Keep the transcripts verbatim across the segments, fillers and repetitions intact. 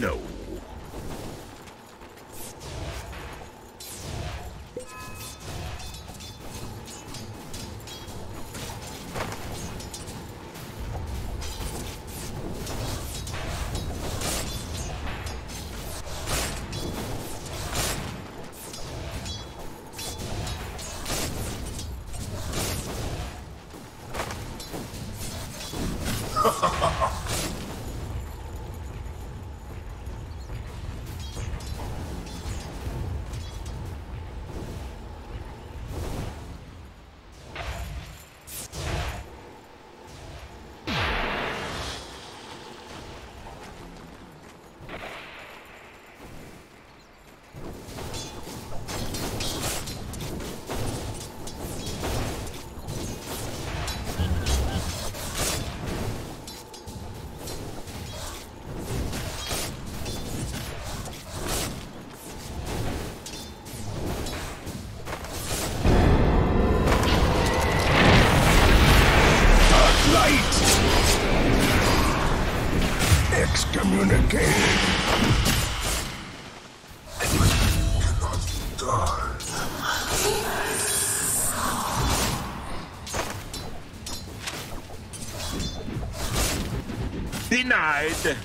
No. Denied.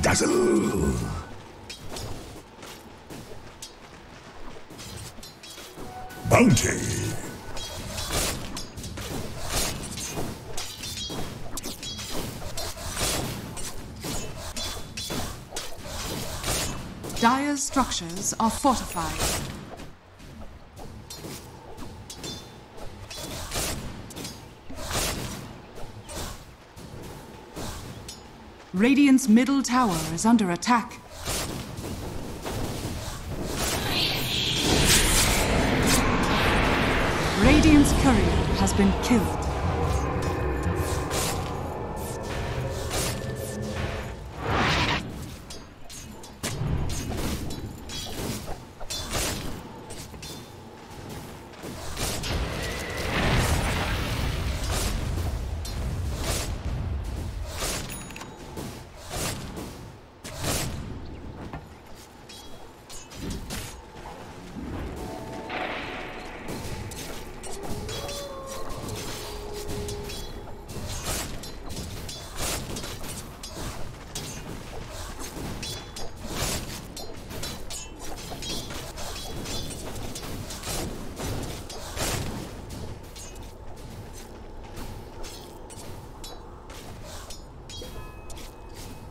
Dazzle! Bounty! Dire's structures are fortified. Radiant's middle tower is under attack. Radiant Radiant's courier has been killed.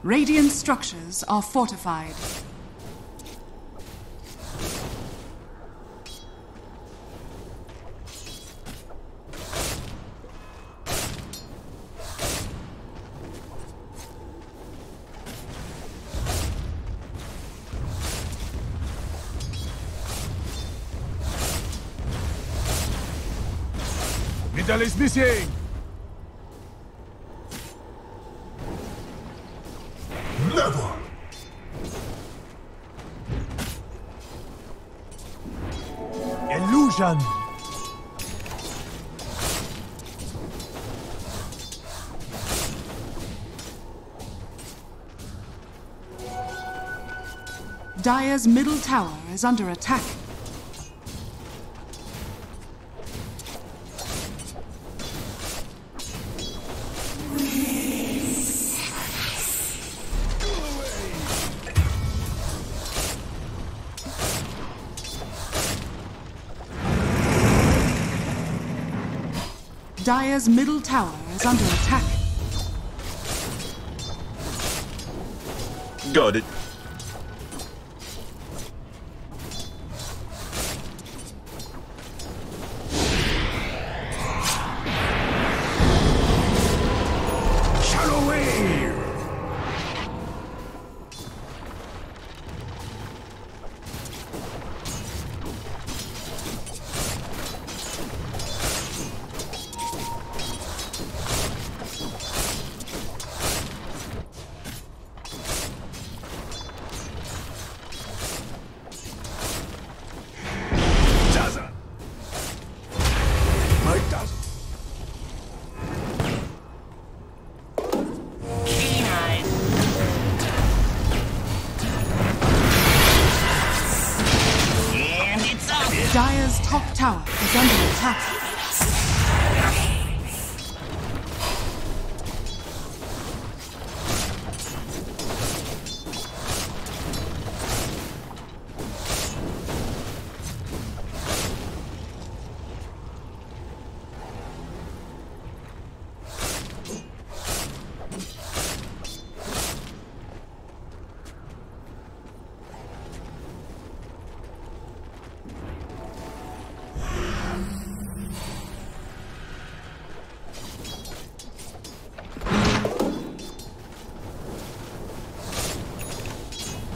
Radiant structures are fortified. Vitales missing! Illusion! Dire's middle tower is under attack. Dire's middle tower is under attack. Got it. Shallow wave.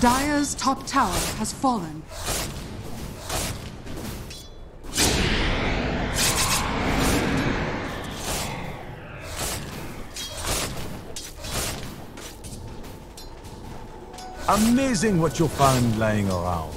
Dire's top tower has fallen. Amazing what you found lying around.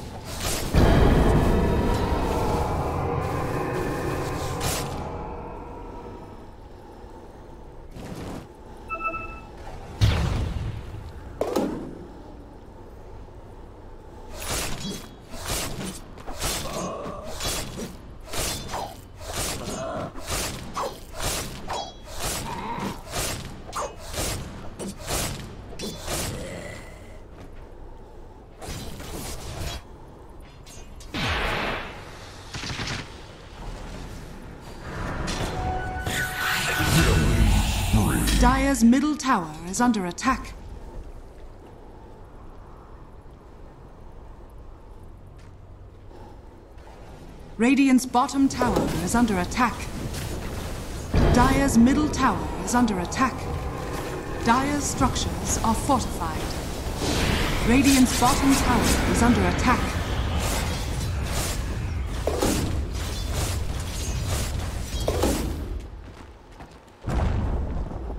Dire's middle tower is under attack. Radiant's bottom tower is under attack. Dire's middle tower is under attack. Dire's structures are fortified. Radiant's bottom tower is under attack.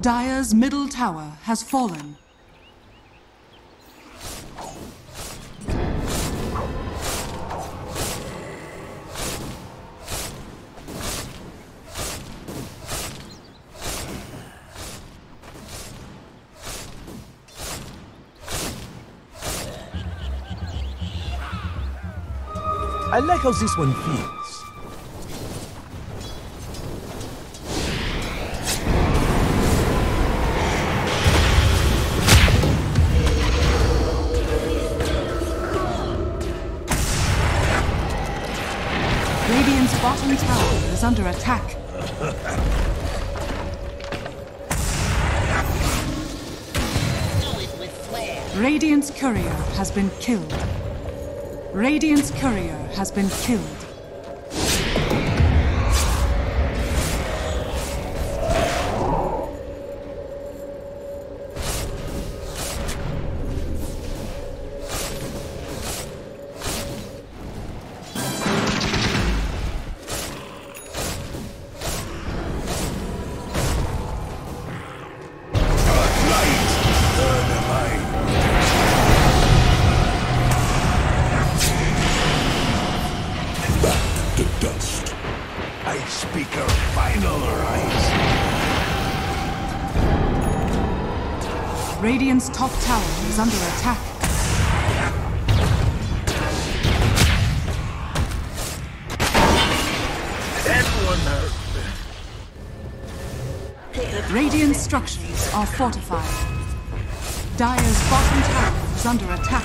Dire's middle tower has fallen. I like how this one feels. Under attack. Radiant's courier has been killed. Radiant's courier has been killed. Radiant's top tower is under attack. That one hurt. Radiant's structures are fortified. Dire's bottom tower is under attack.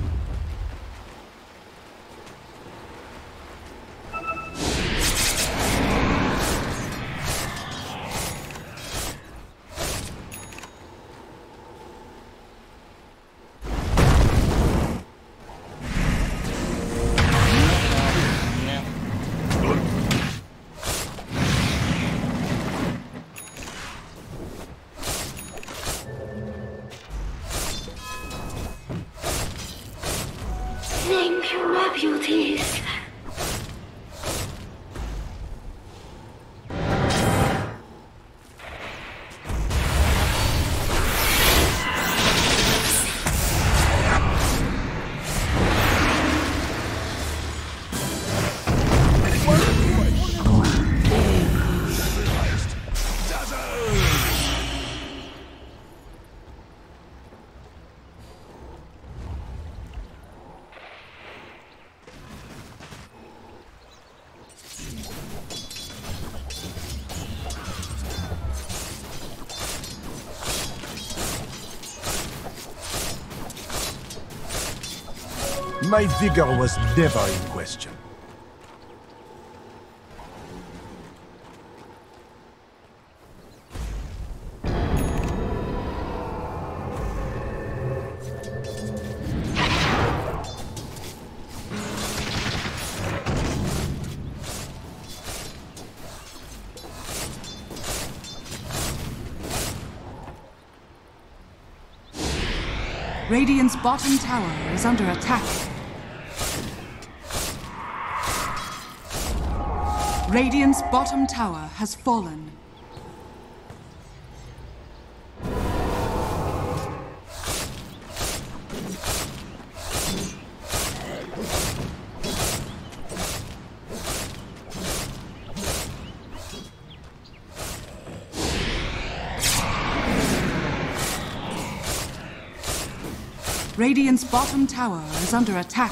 My vigor was never in question. Radiant's bottom tower is under attack. Radiant's bottom tower has fallen. Radiant's bottom tower is under attack.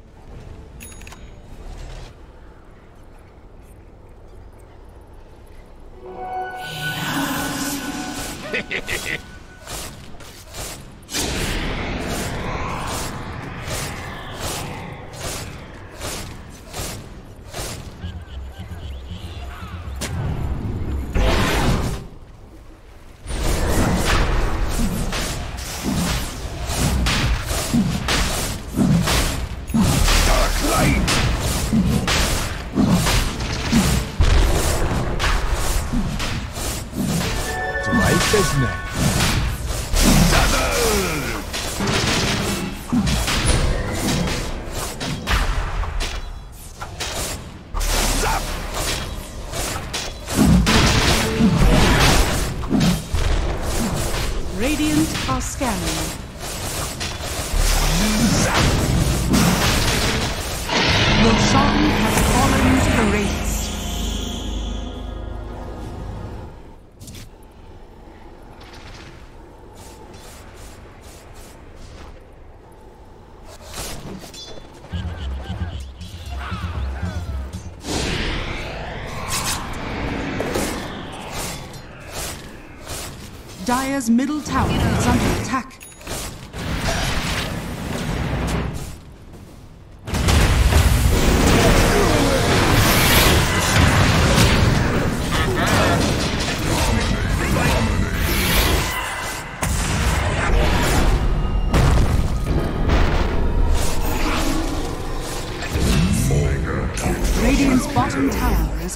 Radiant are scanning. Your song has fallen to the race. Dire's middle tower is under attack. Is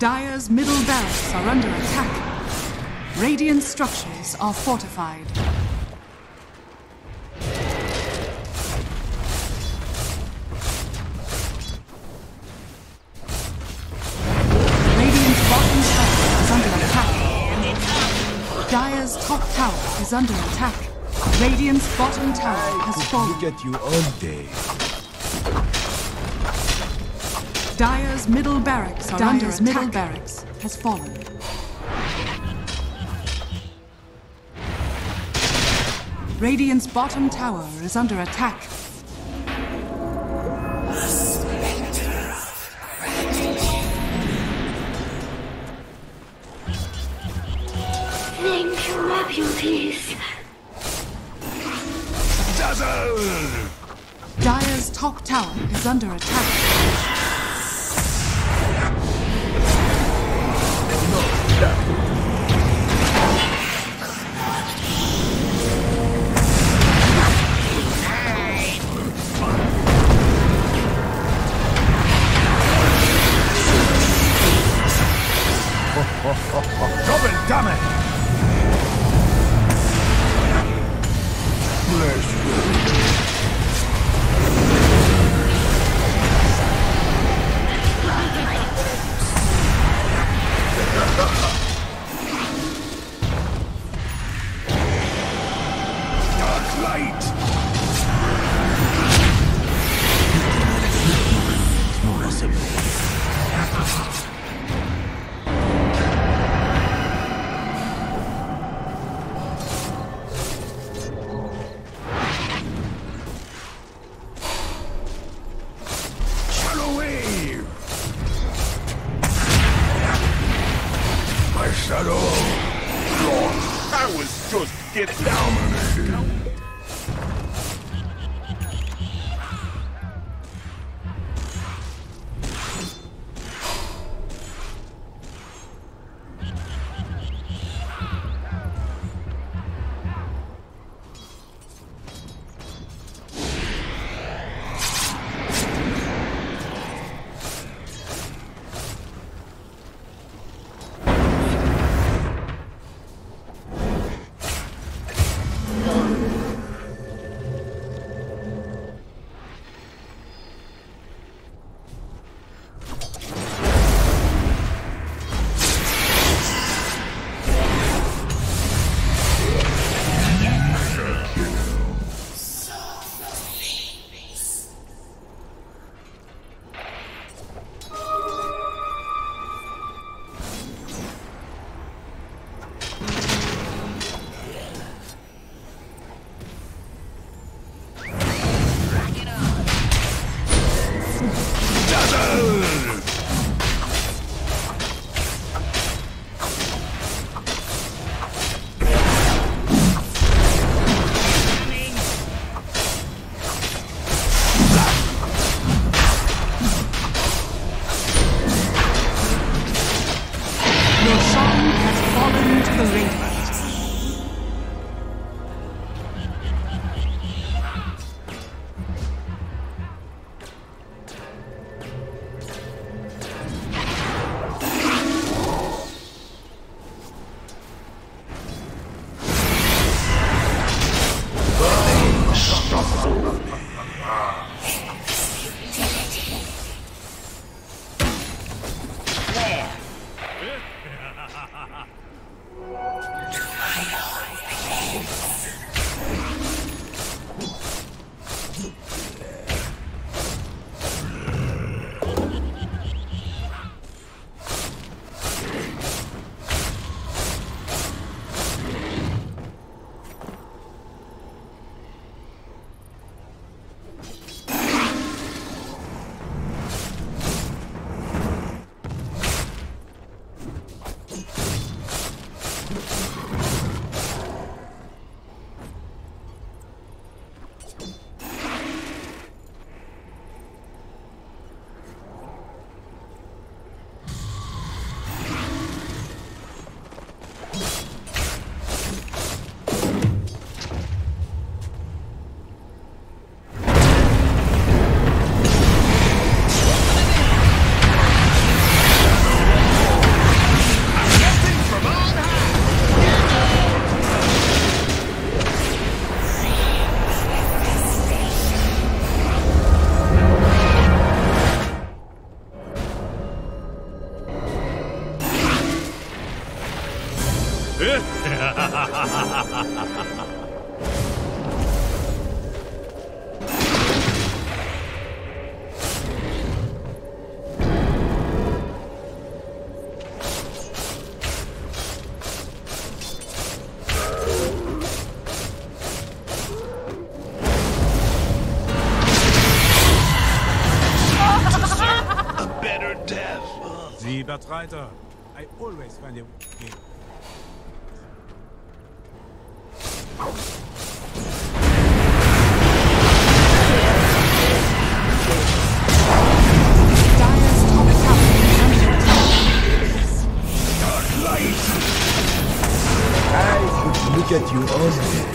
Dire's middle barracks are under attack. Radiant structures are fortified. Radiant's bottom tower is under attack. Dire's top tower is under attack. Radiant's bottom tower has fallen. Look at you all day. Dire's middle barracks are under attack. Dire's middle barracks has fallen. Radiant's bottom tower is under attack. Thank you, my beauties. Dazzle! Dire's top tower is under attack. Reiter. I always find it game. Dark light. I could look at you all day.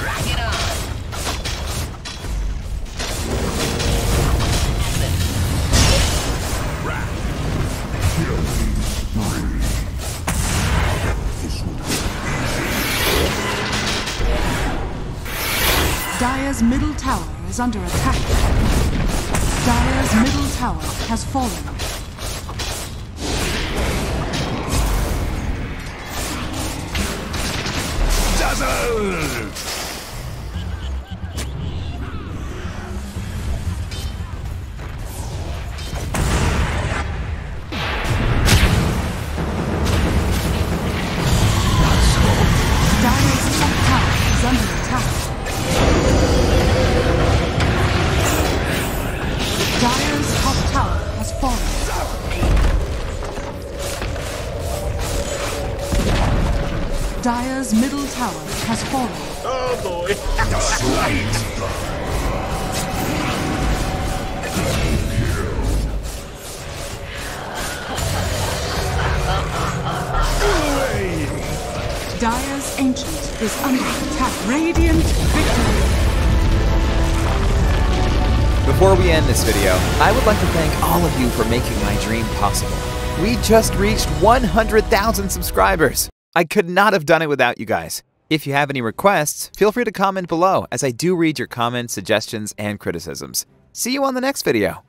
Rock it on. Dire's middle tower is under attack. Dire's middle tower has fallen. Dire's middle tower has fallen. Oh boy! Dire's ancient is under attack. Radiant victory. Before we end this video, I would like to thank all of you for making my dream possible. We just reached one hundred thousand subscribers. I could not have done it without you guys. If you have any requests, feel free to comment below, as I do read your comments, suggestions, and criticisms. See you on the next video.